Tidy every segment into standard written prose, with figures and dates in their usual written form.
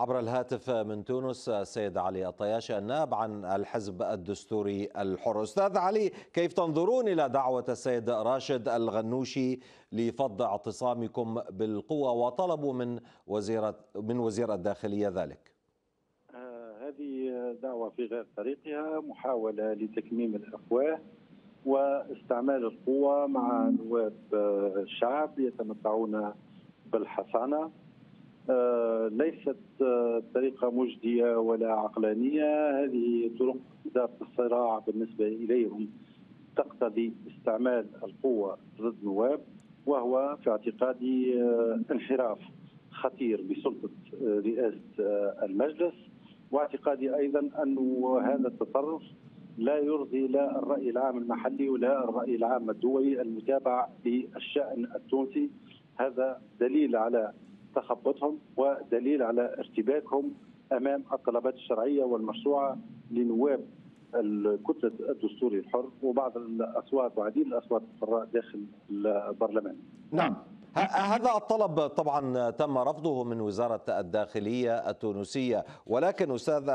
عبر الهاتف من تونس السيد علي الطياشي النائب عن الحزب الدستوري الحر. أستاذ علي، كيف تنظرون إلى دعوة السيد راشد الغنوشي لفض اعتصامكم بالقوة وطلبوا من وزير الداخلية ذلك؟ هذه دعوة في غير طريقها، محاولة لتكميم الأفواه واستعمال القوة مع نواب الشعب يتمتعون بالحصانة. ليست طريقة مجدية ولا عقلانية. هذه طرق إدارة الصراع بالنسبة إليهم تقتضي استعمال القوة ضد النواب، وهو في اعتقادي انحراف خطير بسلطة رئاسة المجلس، واعتقادي أيضا أن هذا التصرف لا يرضي لا الرأي العام المحلي ولا الرأي العام الدولي المتابع للشأن التونسي. هذا دليل على تخبطهم ودليل على ارتباكهم امام الطلبات الشرعيه والمشروعه لنواب الكتله الدستوري الحر وبعض الاصوات وعديد الاصوات القراء داخل البرلمان. نعم، هذا الطلب طبعا تم رفضه من وزاره الداخليه التونسيه، ولكن استاذ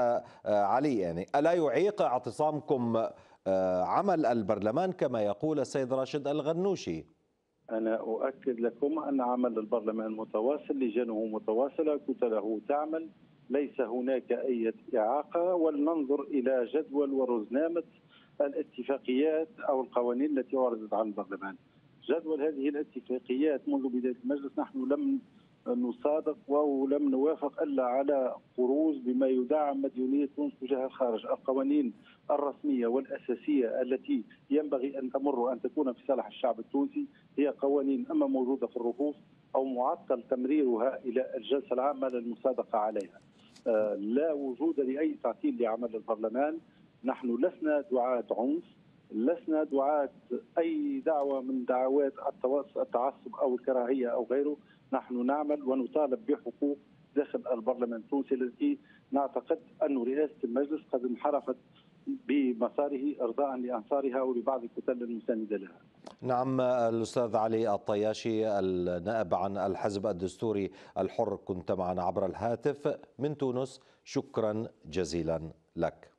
علي، يعني الا يعيق اعتصامكم عمل البرلمان كما يقول السيد راشد الغنوشي؟ أنا أؤكد لكم أن عمل البرلمان متواصل، لجنه متواصلة، كتله تعمل، ليس هناك أي إعاقة. ولننظر إلى جدول ورزنامة الاتفاقيات أو القوانين التي عرضت على البرلمان. جدول هذه الاتفاقيات منذ بداية المجلس نحن لم نصادق ولم نوافق إلا على خروج بما يدعم مديونية تونس تجاه الخارج. القوانين الرسمية والأساسية التي ينبغي أن تمر وأن تكون في صالح الشعب التونسي هي قوانين أما موجودة في الرفوف أو معطل تمريرها إلى الجلسة العامة للمصادقة عليها. لا وجود لأي تعطيل لعمل البرلمان. نحن لسنا دعاة عنف، لسنا دعاة أي دعوة من دعوات التعصب أو الكراهية أو غيره. نحن نعمل ونطالب بحقوق داخل البرلمان التونسي التي نعتقد أن رئاسة المجلس قد انحرفت بمساره إرضاء لأنصارها ولبعض الكتل المساندة لها. نعم، الأستاذ علي الطياشي النائب عن الحزب الدستوري الحر كنت معنا عبر الهاتف من تونس، شكرا جزيلا لك.